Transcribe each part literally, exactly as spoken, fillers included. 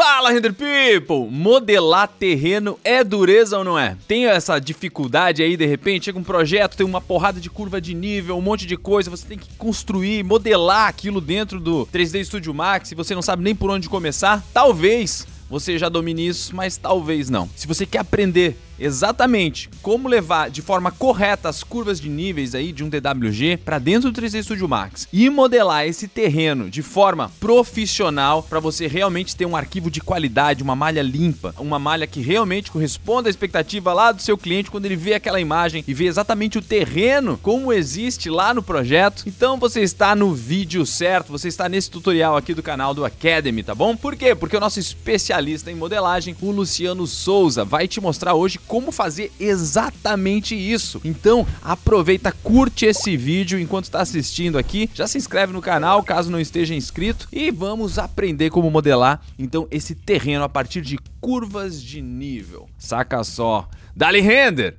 Fala, Render People! Modelar terreno é dureza ou não é? Tem essa dificuldade aí, de repente, chega um projeto, tem uma porrada de curva de nível, um monte de coisa, você tem que construir, modelar aquilo dentro do três D Studio Max e você não sabe nem por onde começar? Talvez você já domine isso, mas talvez não. Se você quer aprender exatamente como levar de forma correta as curvas de níveis aí de um D W G para dentro do três D Studio Max e modelar esse terreno de forma profissional para você realmente ter um arquivo de qualidade, uma malha limpa, uma malha que realmente corresponda à expectativa lá do seu cliente quando ele vê aquela imagem e vê exatamente o terreno como existe lá no projeto, então você está no vídeo certo, você está nesse tutorial aqui do canal do Academy, tá bom? Por quê? Porque o nosso especialista em modelagem, o Luciano Souza, vai te mostrar hoje como fazer exatamente isso. Então aproveita, curte esse vídeo enquanto está assistindo aqui, já se inscreve no canal caso não esteja inscrito e vamos aprender como modelar então esse terreno a partir de curvas de nível. Saca só, dale render!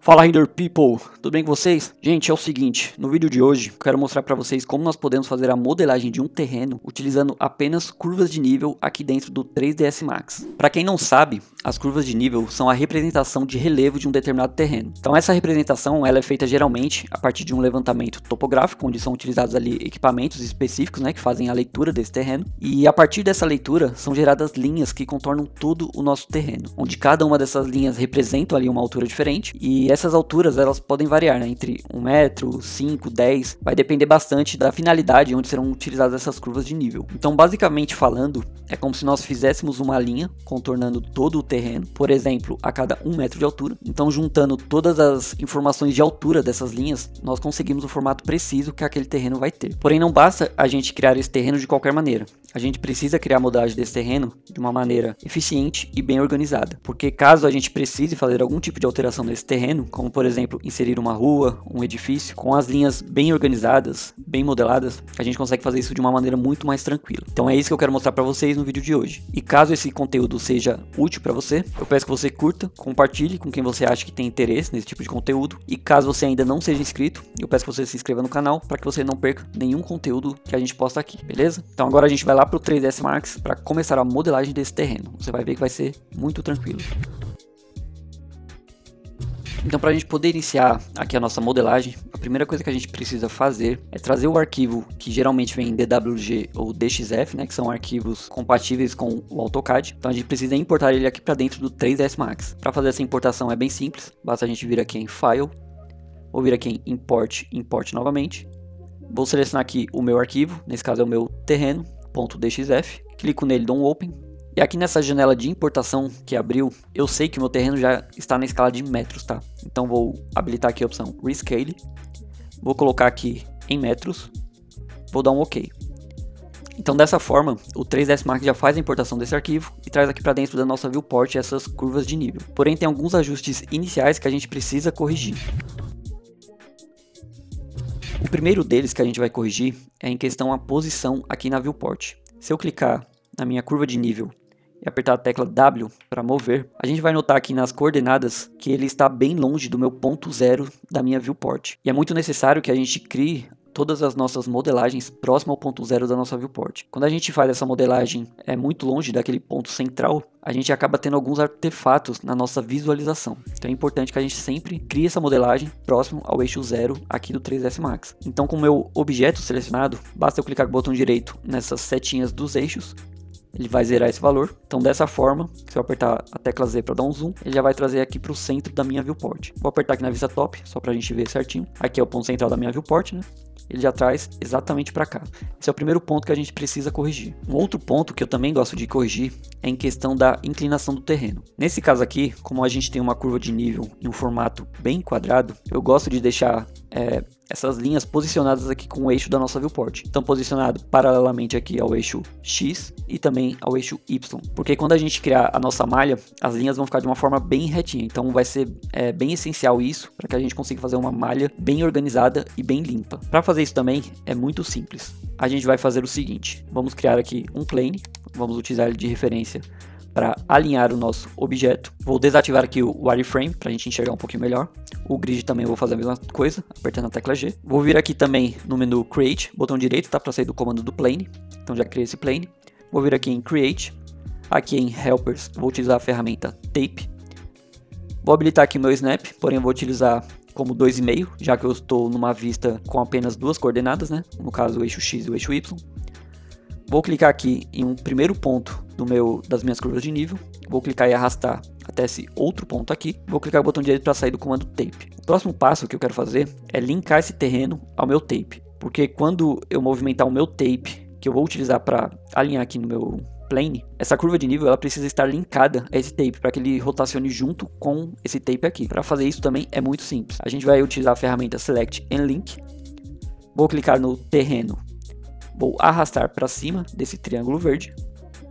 Fala, Render People, tudo bem com vocês? Gente, é o seguinte, no vídeo de hoje eu quero mostrar para vocês como nós podemos fazer a modelagem de um terreno utilizando apenas curvas de nível aqui dentro do três D S Max. Para quem não sabe, as curvas de nível são a representação de relevo de um determinado terreno. Então essa representação ela é feita geralmente a partir de um levantamento topográfico, onde são utilizados ali equipamentos específicos, né, que fazem a leitura desse terreno. E a partir dessa leitura são geradas linhas que contornam todo o nosso terreno, onde cada uma dessas linhas representa ali uma altura diferente e essas alturas elas podem variar, né, entre um metro, cinco, dez, vai depender bastante da finalidade onde serão utilizadas essas curvas de nível. Então basicamente falando, é como se nós fizéssemos uma linha contornando todo o terreno terreno, por exemplo, a cada um metro de altura. Então, juntando todas as informações de altura dessas linhas, nós conseguimos o formato preciso que aquele terreno vai ter. Porém, não basta a gente criar esse terreno de qualquer maneira. A gente precisa criar a modelagem desse terreno de uma maneira eficiente e bem organizada, porque caso a gente precise fazer algum tipo de alteração nesse terreno, como por exemplo, inserir uma rua, um edifício, com as linhas bem organizadas, bem modeladas, a gente consegue fazer isso de uma maneira muito mais tranquila. Então é isso que eu quero mostrar para vocês no vídeo de hoje. E caso esse conteúdo seja útil para você, eu peço que você curta, compartilhe com quem você acha que tem interesse nesse tipo de conteúdo. E caso você ainda não seja inscrito, eu peço que você se inscreva no canal para que você não perca nenhum conteúdo que a gente posta aqui, beleza? Então agora a gente vai lá para o três D S Max para começar a modelagem desse terreno. Você vai ver que vai ser muito tranquilo. Então, para a gente poder iniciar aqui a nossa modelagem, a primeira coisa que a gente precisa fazer é trazer o arquivo que geralmente vem em D W G ou D X F, né, que são arquivos compatíveis com o AutoCAD. Então a gente precisa importar ele aqui para dentro do três D S Max. Para fazer essa importação é bem simples, basta a gente vir aqui em File, ou vir aqui em Import, Import novamente. Vou selecionar aqui o meu arquivo, nesse caso é o meu terreno.dxf, clico nele, dou um Open. E aqui nessa janela de importação que abriu, eu sei que o meu terreno já está na escala de metros, tá? Então vou habilitar aqui a opção Rescale, vou colocar aqui em metros, vou dar um OK. Então dessa forma, o três D S Max já faz a importação desse arquivo e traz aqui para dentro da nossa viewport essas curvas de nível. Porém tem alguns ajustes iniciais que a gente precisa corrigir. O primeiro deles que a gente vai corrigir é em questão à posição aqui na viewport. Se eu clicar na minha curva de nível e apertar a tecla W para mover, a gente vai notar aqui nas coordenadas que ele está bem longe do meu ponto zero da minha viewport. E é muito necessário que a gente crie todas as nossas modelagens próximo ao ponto zero da nossa viewport. Quando a gente faz essa modelagem é muito longe daquele ponto central, a gente acaba tendo alguns artefatos na nossa visualização. Então é importante que a gente sempre crie essa modelagem próximo ao eixo zero aqui do três D S Max. Então com o meu objeto selecionado, basta eu clicar com o botão direito nessas setinhas dos eixos, ele vai zerar esse valor. Então dessa forma, se eu apertar a tecla Z para dar um zoom, ele já vai trazer aqui para o centro da minha viewport. Vou apertar aqui na vista top, só para a gente ver certinho. Aqui é o ponto central da minha viewport, né? Ele já traz exatamente para cá. Esse é o primeiro ponto que a gente precisa corrigir. Um outro ponto que eu também gosto de corrigir é em questão da inclinação do terreno. Nesse caso aqui, como a gente tem uma curva de nível em um formato bem quadrado, eu gosto de deixar é, essas linhas posicionadas aqui com o eixo da nossa viewport. Então posicionado paralelamente aqui ao eixo X e também ao eixo Y. Porque quando a gente criar a nossa malha, as linhas vão ficar de uma forma bem retinha. Então vai ser é, bem essencial isso para que a gente consiga fazer uma malha bem organizada e bem limpa. Para fazer isso também é muito simples. A gente vai fazer o seguinte, vamos criar aqui um plane, vamos utilizar ele de referência para alinhar o nosso objeto. Vou desativar aqui o wireframe para a gente enxergar um pouquinho melhor. O grid também eu vou fazer a mesma coisa, apertando a tecla G. Vou vir aqui também no menu Create, botão direito, tá, para sair do comando do plane. Então já criei esse plane. Vou vir aqui em Create. Aqui em Helpers vou utilizar a ferramenta Tape. Vou habilitar aqui meu Snap, porém eu vou utilizar como dois vírgula cinco, já que eu estou numa vista com apenas duas coordenadas, né? No caso o eixo X e o eixo Y. Vou clicar aqui em um primeiro ponto do meu, das minhas curvas de nível. Vou clicar e arrastar até esse outro ponto aqui. Vou clicar o botão direito para sair do comando Tape. O próximo passo que eu quero fazer é linkar esse terreno ao meu Tape. Porque quando eu movimentar o meu Tape, que eu vou utilizar para alinhar aqui no meu plane, essa curva de nível ela precisa estar linkada a esse tape para que ele rotacione junto com esse tape aqui. Para fazer isso também é muito simples. A gente vai utilizar a ferramenta Select and Link. Vou clicar no terreno. Vou arrastar para cima desse triângulo verde.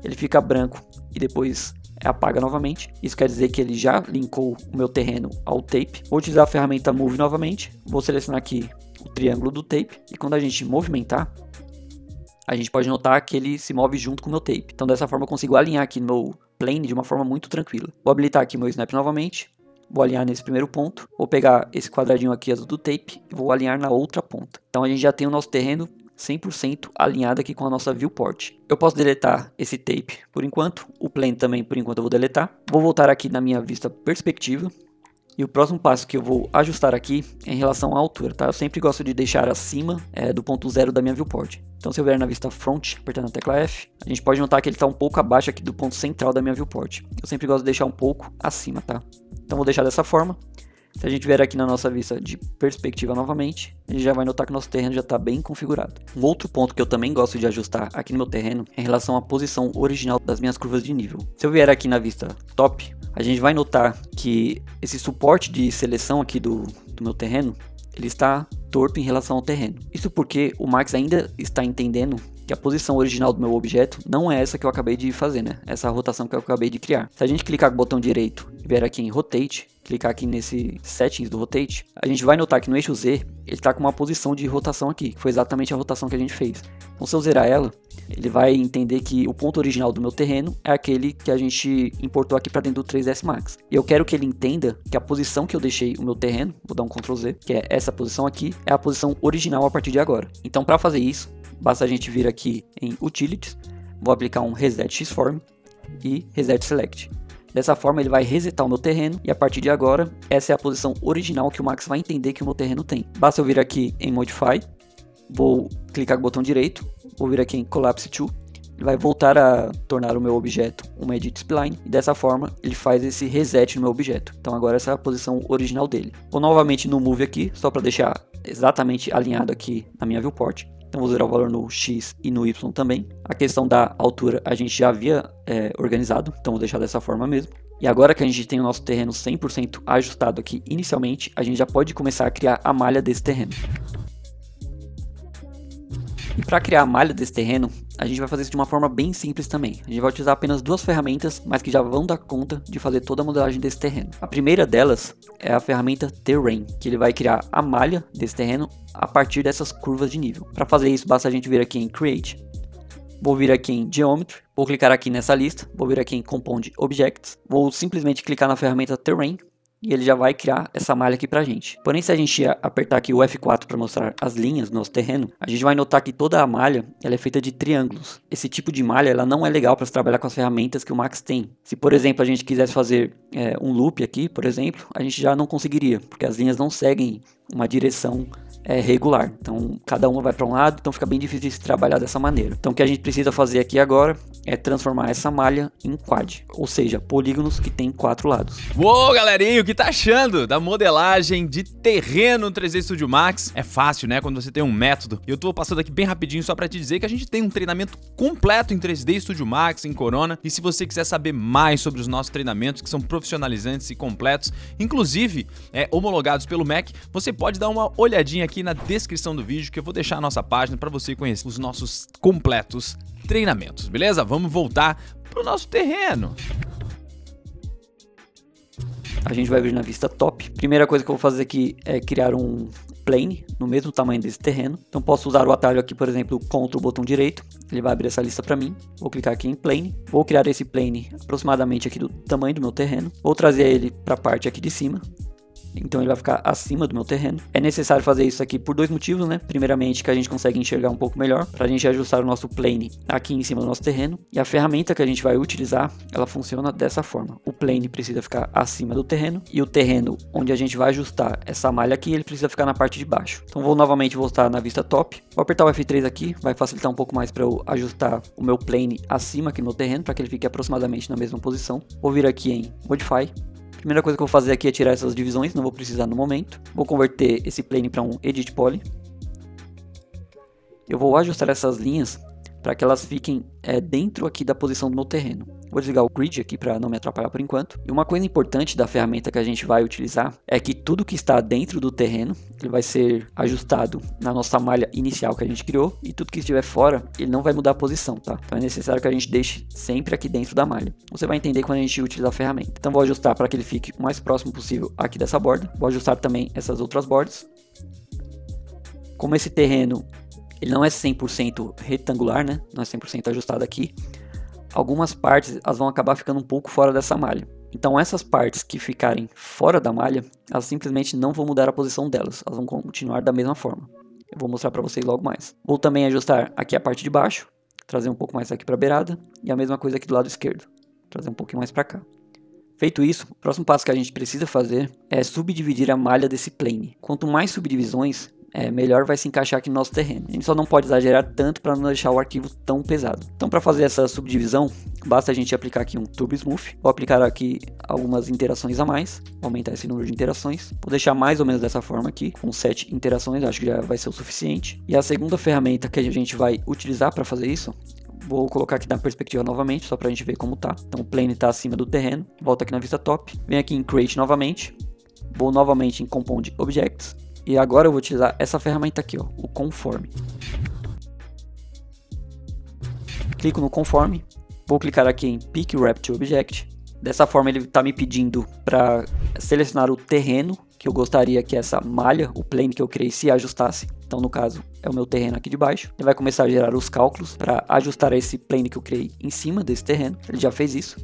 Ele fica branco e depois apaga novamente. Isso quer dizer que ele já linkou o meu terreno ao tape. Vou utilizar a ferramenta Move novamente. Vou selecionar aqui o triângulo do tape e quando a gente movimentar, a gente pode notar que ele se move junto com o meu tape. Então dessa forma eu consigo alinhar aqui no meu plane de uma forma muito tranquila. Vou habilitar aqui meu snap novamente. Vou alinhar nesse primeiro ponto. Vou pegar esse quadradinho aqui azul do tape e vou alinhar na outra ponta. Então a gente já tem o nosso terreno cem por cento alinhado aqui com a nossa viewport. Eu posso deletar esse tape por enquanto. O plane também por enquanto eu vou deletar. Vou voltar aqui na minha vista perspectiva. E o próximo passo que eu vou ajustar aqui é em relação à altura, tá? Eu sempre gosto de deixar acima é, do ponto zero da minha viewport. Então se eu vier na vista front, apertando a tecla F, a gente pode notar que ele está um pouco abaixo aqui do ponto central da minha viewport. Eu sempre gosto de deixar um pouco acima, tá? Então vou deixar dessa forma. Se a gente vier aqui na nossa vista de perspectiva novamente, a gente já vai notar que o nosso terreno já está bem configurado. Um outro ponto que eu também gosto de ajustar aqui no meu terreno é em relação à posição original das minhas curvas de nível. Se eu vier aqui na vista top, a gente vai notar que esse suporte de seleção aqui do, do meu terreno, ele está torto em relação ao terreno. Isso porque o Max ainda está entendendo que a posição original do meu objeto não é essa que eu acabei de fazer, né? Essa rotação que eu acabei de criar. Se a gente clicar com o botão direito e vier aqui em Rotate, clicar aqui nesse settings do Rotate, a gente vai notar que no eixo Z, ele está com uma posição de rotação aqui, que foi exatamente a rotação que a gente fez. Então se eu zerar ela, ele vai entender que o ponto original do meu terreno é aquele que a gente importou aqui para dentro do três D S Max. E eu quero que ele entenda que a posição que eu deixei o meu terreno, vou dar um Ctrl Z, que é essa posição aqui, é a posição original a partir de agora. Então para fazer isso, basta a gente vir aqui em Utilities, vou aplicar um Reset Xform e Reset Select. Dessa forma ele vai resetar o meu terreno e a partir de agora essa é a posição original que o Max vai entender que o meu terreno tem. Basta eu vir aqui em Modify, vou clicar com o botão direito, vou vir aqui em Collapse to, ele vai voltar a tornar o meu objeto uma Edit Spline e dessa forma ele faz esse reset no meu objeto. Então agora essa é a posição original dele. Vou novamente no Move aqui, só para deixar exatamente alinhado aqui na minha viewport. Então vou zerar o valor no X e no Y também. A questão da altura a gente já havia é, organizado, então vou deixar dessa forma mesmo. E agora que a gente tem o nosso terreno cem por cento ajustado aqui inicialmente, a gente já pode começar a criar a malha desse terreno. E para criar a malha desse terreno, a gente vai fazer isso de uma forma bem simples também. A gente vai utilizar apenas duas ferramentas, mas que já vão dar conta de fazer toda a modelagem desse terreno. A primeira delas é a ferramenta Terrain, que ele vai criar a malha desse terreno a partir dessas curvas de nível. Para fazer isso, basta a gente vir aqui em Create, vou vir aqui em Geometry, vou clicar aqui nessa lista, vou vir aqui em Compound Objects, vou simplesmente clicar na ferramenta Terrain e ele já vai criar essa malha aqui pra gente. Porém, se a gente apertar aqui o F quatro para mostrar as linhas do nosso terreno, a gente vai notar que toda a malha ela é feita de triângulos. Esse tipo de malha ela não é legal para se trabalhar com as ferramentas que o Max tem. Se, por exemplo, a gente quisesse fazer é, um loop aqui, por exemplo, a gente já não conseguiria, porque as linhas não seguem uma direção é regular, então cada uma vai para um lado, então fica bem difícil de se trabalhar dessa maneira. Então o que a gente precisa fazer aqui agora é transformar essa malha em quad, ou seja, polígonos que tem quatro lados. Uou, galerinha, o que tá achando da modelagem de terreno no três D Studio Max? É fácil, né, quando você tem um método. Eu tô passando aqui bem rapidinho só para te dizer que a gente tem um treinamento completo em três D Studio Max, em Corona, e se você quiser saber mais sobre os nossos treinamentos, que são profissionalizantes e completos, inclusive é, homologados pelo M E C, você pode dar uma olhadinha aqui aqui na descrição do vídeo, que eu vou deixar a nossa página para você conhecer os nossos completos treinamentos, beleza? Vamos voltar para o nosso terreno. A gente vai vir na vista top. Primeira coisa que eu vou fazer aqui é criar um plane, no mesmo tamanho desse terreno. Então posso usar o atalho aqui, por exemplo, contra o botão direito, ele vai abrir essa lista para mim. Vou clicar aqui em plane, vou criar esse plane aproximadamente aqui do tamanho do meu terreno, vou trazer ele para a parte aqui de cima. Então ele vai ficar acima do meu terreno. É necessário fazer isso aqui por dois motivos, né? Primeiramente, que a gente consegue enxergar um pouco melhor, para a gente ajustar o nosso plane aqui em cima do nosso terreno. E a ferramenta que a gente vai utilizar, ela funciona dessa forma. O plane precisa ficar acima do terreno, e o terreno onde a gente vai ajustar essa malha aqui, ele precisa ficar na parte de baixo. Então vou novamente voltar na vista top. Vou apertar o F três aqui, vai facilitar um pouco mais para eu ajustar o meu plane acima aqui no meu terreno, para que ele fique aproximadamente na mesma posição. Vou vir aqui em Modify. Primeira coisa que eu vou fazer aqui é tirar essas divisões, não vou precisar no momento. Vou converter esse plane para um Edit Poly. Eu vou ajustar essas linhas para que elas fiquem é, dentro aqui da posição do meu terreno. Vou desligar o grid aqui para não me atrapalhar por enquanto. E uma coisa importante da ferramenta que a gente vai utilizar é que tudo que está dentro do terreno, ele vai ser ajustado na nossa malha inicial que a gente criou, e tudo que estiver fora, ele não vai mudar a posição, tá? Então é necessário que a gente deixe sempre aqui dentro da malha. Você vai entender quando a gente utilizar a ferramenta. Então vou ajustar para que ele fique o mais próximo possível aqui dessa borda. Vou ajustar também essas outras bordas. Como esse terreno, ele não é cem por cento retangular, né? Não é cem por cento ajustado aqui. Algumas partes, elas vão acabar ficando um pouco fora dessa malha. Então essas partes que ficarem fora da malha, elas simplesmente não vão mudar a posição delas. Elas vão continuar da mesma forma. Eu vou mostrar para vocês logo mais. Vou também ajustar aqui a parte de baixo. Trazer um pouco mais aqui para a beirada. E a mesma coisa aqui do lado esquerdo. Trazer um pouquinho mais para cá. Feito isso, o próximo passo que a gente precisa fazer é subdividir a malha desse plane. Quanto mais subdivisões, É, melhor vai se encaixar aqui no nosso terreno. A gente só não pode exagerar tanto para não deixar o arquivo tão pesado. Então para fazer essa subdivisão, basta a gente aplicar aqui um Turbo Smooth. Vou aplicar aqui algumas interações a mais. Vou aumentar esse número de interações. Vou deixar mais ou menos dessa forma aqui, com sete interações, acho que já vai ser o suficiente. E a segunda ferramenta que a gente vai utilizar para fazer isso, vou colocar aqui na perspectiva novamente, só para a gente ver como tá. Então o plane está acima do terreno. Volta aqui na vista top. Vem aqui em Create novamente. Vou novamente em Compound Objects. E agora eu vou utilizar essa ferramenta aqui, ó, o Conform. Clico no Conform, vou clicar aqui em Pick Wrap to Object. Dessa forma ele está me pedindo para selecionar o terreno que eu gostaria que essa malha, o plane que eu criei, se ajustasse. Então no caso é o meu terreno aqui de baixo. Ele vai começar a gerar os cálculos para ajustar esse plane que eu criei em cima desse terreno. Ele já fez isso.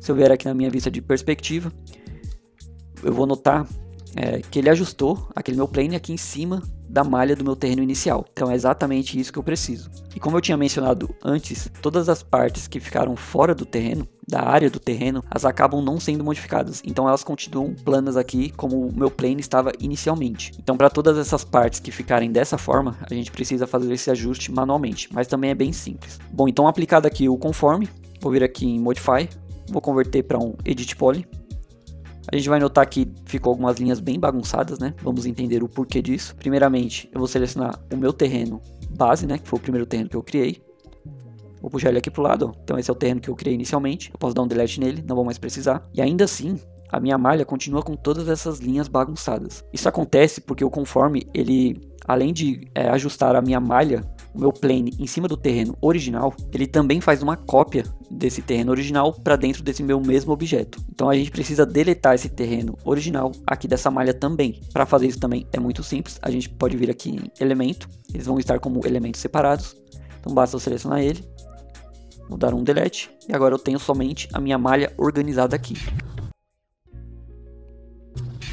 Se eu vier aqui na minha vista de perspectiva, eu vou notar É, que ele ajustou aquele meu plane aqui em cima da malha do meu terreno inicial. Então é exatamente isso que eu preciso. E como eu tinha mencionado antes, todas as partes que ficaram fora do terreno, da área do terreno, elas acabam não sendo modificadas. Então elas continuam planas aqui como o meu plane estava inicialmente. Então para todas essas partes que ficarem dessa forma, a gente precisa fazer esse ajuste manualmente, mas também é bem simples. Bom, então aplicado aqui o Conform, vou vir aqui em Modify, vou converter para um Edit Poly. A gente vai notar que ficou algumas linhas bem bagunçadas, né? Vamos entender o porquê disso. Primeiramente, eu vou selecionar o meu terreno base, né? Que foi o primeiro terreno que eu criei. Vou puxar ele aqui pro lado, ó. Então esse é o terreno que eu criei inicialmente. Eu posso dar um delete nele, não vou mais precisar. E ainda assim, a minha malha continua com todas essas linhas bagunçadas. Isso acontece porque o Conforme, ele, além de é, ajustar a minha malha, o meu plane em cima do terreno original, ele também faz uma cópia desse terreno original para dentro desse meu mesmo objeto. Então a gente precisa deletar esse terreno original aqui dessa malha também. Para fazer isso também é muito simples, a gente pode vir aqui em elemento, eles vão estar como elementos separados. Então basta eu selecionar ele, vou dar um delete e agora eu tenho somente a minha malha organizada aqui.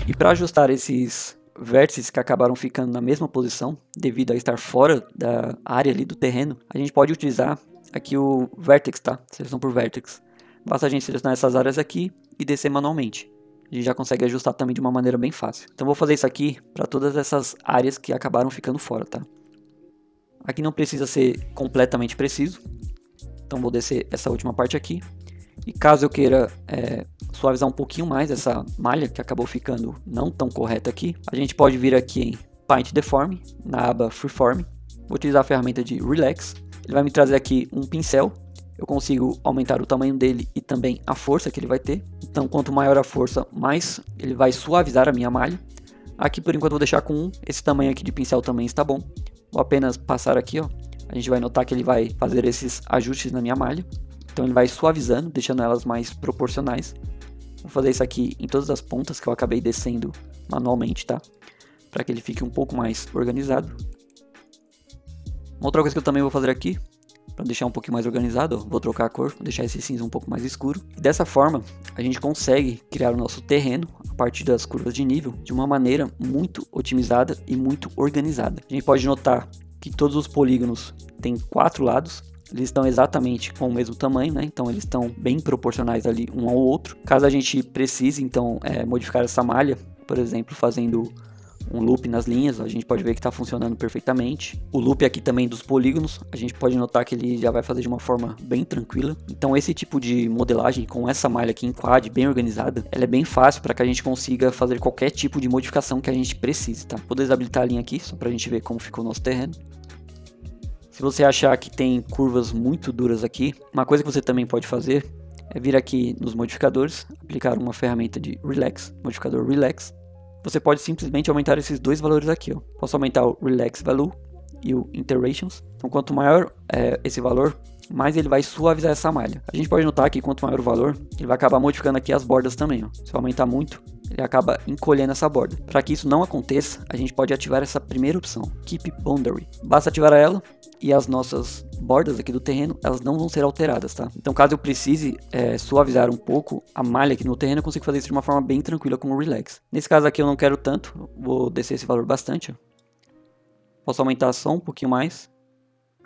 E para ajustar esses vértices que acabaram ficando na mesma posição, devido a estar fora da área ali do terreno, a gente pode utilizar aqui o Vertex, tá? Seleção por Vertex. Basta a gente selecionar essas áreas aqui e descer manualmente. A gente já consegue ajustar também de uma maneira bem fácil. Então vou fazer isso aqui para todas essas áreas que acabaram ficando fora, tá? Aqui não precisa ser completamente preciso. Então vou descer essa última parte aqui. E caso eu queira é, suavizar um pouquinho mais essa malha que acabou ficando não tão correta aqui, a gente pode vir aqui em Paint Deform, na aba Freeform. Vou utilizar a ferramenta de Relax. Ele vai me trazer aqui um pincel. Eu consigo aumentar o tamanho dele e também a força que ele vai ter. Então quanto maior a força, mais ele vai suavizar a minha malha. Aqui por enquanto eu vou deixar com um. Esse tamanho aqui de pincel também está bom. Vou apenas passar aqui, ó. A gente vai notar que ele vai fazer esses ajustes na minha malha. Então ele vai suavizando, deixando elas mais proporcionais. Vou fazer isso aqui em todas as pontas que eu acabei descendo manualmente, tá? para que ele fique um pouco mais organizado. Uma outra coisa que eu também vou fazer aqui, para deixar um pouquinho mais organizado, ó, vou trocar a cor, vou deixar esse cinza um pouco mais escuro. E dessa forma, a gente consegue criar o nosso terreno a partir das curvas de nível de uma maneira muito otimizada e muito organizada. A gente pode notar que todos os polígonos têm quatro lados. Eles estão exatamente com o mesmo tamanho, né? Então eles estão bem proporcionais ali um ao outro. Caso a gente precise, então, é, modificar essa malha, por exemplo, fazendo um loop nas linhas, a gente pode ver que está funcionando perfeitamente. O loop aqui também dos polígonos, a gente pode notar que ele já vai fazer de uma forma bem tranquila. Então esse tipo de modelagem com essa malha aqui em quad, bem organizada, ela é bem fácil para que a gente consiga fazer qualquer tipo de modificação que a gente precise, tá? Vou desabilitar a linha aqui, só para a gente ver como ficou o nosso terreno. Se você achar que tem curvas muito duras aqui, uma coisa que você também pode fazer é vir aqui nos modificadores, aplicar uma ferramenta de Relax, modificador Relax. Você pode simplesmente aumentar esses dois valores aqui, ó. Posso aumentar o Relax Value e o Interactions. Então quanto maior é, esse valor, mais ele vai suavizar essa malha. A gente pode notar que quanto maior o valor, ele vai acabar modificando aqui as bordas também, ó. Se eu aumentar muito, ele acaba encolhendo essa borda. Para que isso não aconteça, a gente pode ativar essa primeira opção, Keep Boundary. Basta ativar ela e as nossas bordas aqui do terreno, elas não vão ser alteradas, tá? Então caso eu precise é, suavizar um pouco a malha aqui no terreno, eu consigo fazer isso de uma forma bem tranquila com o Relax. Nesse caso aqui eu não quero tanto, vou descer esse valor bastante, ó. Posso aumentar só um pouquinho mais.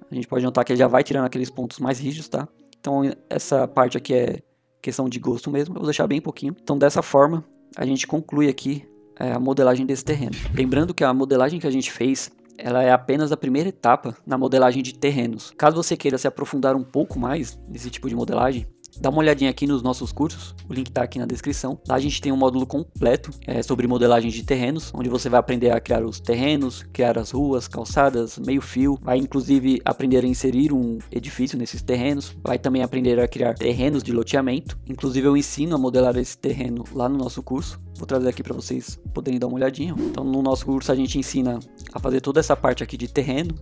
A gente pode notar que ele já vai tirando aqueles pontos mais rígidos, tá? Então essa parte aqui é questão de gosto mesmo, eu vou deixar bem pouquinho. Então dessa forma a gente conclui aqui é, a modelagem desse terreno. Lembrando que a modelagem que a gente fez, ela é apenas a primeira etapa na modelagem de terrenos. Caso você queira se aprofundar um pouco mais nesse tipo de modelagem, dá uma olhadinha aqui nos nossos cursos, o link está aqui na descrição. Lá a gente tem um módulo completo é, sobre modelagem de terrenos, onde você vai aprender a criar os terrenos, criar as ruas, calçadas, meio fio. Vai inclusive aprender a inserir um edifício nesses terrenos, vai também aprender a criar terrenos de loteamento. Inclusive eu ensino a modelar esse terreno lá no nosso curso. Vou trazer aqui para vocês poderem dar uma olhadinha. Então no nosso curso a gente ensina a fazer toda essa parte aqui de terreno.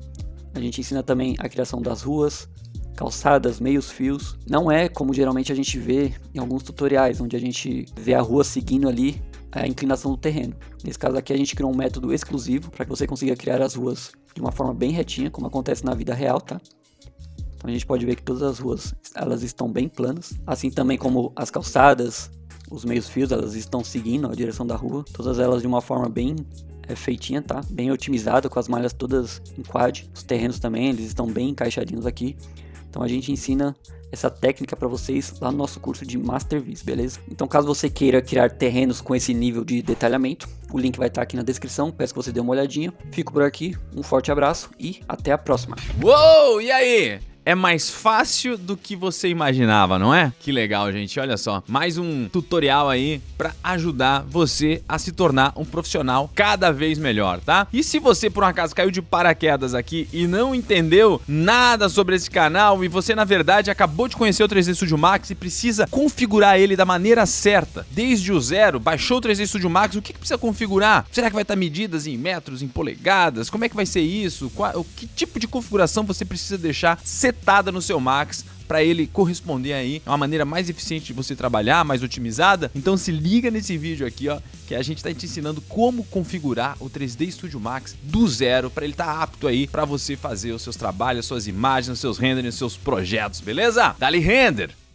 A gente ensina também a criação das ruas, calçadas, meios fios. Não é como geralmente a gente vê em alguns tutoriais, onde a gente vê a rua seguindo ali a inclinação do terreno. Nesse caso aqui a gente criou um método exclusivo para que você consiga criar as ruas de uma forma bem retinha, como acontece na vida real, tá? Então a gente pode ver que todas as ruas, elas estão bem planas, assim também como as calçadas, os meios fios, elas estão seguindo a direção da rua, todas elas de uma forma bem é feitinha, tá? Bem otimizada, com as malhas todas em quad. Os terrenos também, eles estão bem encaixadinhos aqui. Então a gente ensina essa técnica para vocês lá no nosso curso de Master Viz, beleza? Então caso você queira criar terrenos com esse nível de detalhamento, o link vai estar aqui na descrição, peço que você dê uma olhadinha. Fico por aqui, um forte abraço e até a próxima. Uou, e aí? É mais fácil do que você imaginava, não é? Que legal, gente. Olha só, mais um tutorial aí pra ajudar você a se tornar um profissional cada vez melhor, tá? E se você, por um acaso, caiu de paraquedas aqui e não entendeu nada sobre esse canal e você, na verdade, acabou de conhecer o três D Studio Max e precisa configurar ele da maneira certa, desde o zero, baixou o três D Studio Max, o que, que precisa configurar? Será que vai estar medidas em metros, em polegadas? Como é que vai ser isso? Qual, que tipo de configuração você precisa deixar setado no seu Max para ele corresponder aí a uma maneira mais eficiente de você trabalhar, mais otimizada? Então se liga nesse vídeo aqui, ó, que a gente está te ensinando como configurar o três D Studio Max do zero para ele estar tá apto aí para você fazer os seus trabalhos, suas imagens, os seus renders, os seus projetos, beleza? Dá-lhe render!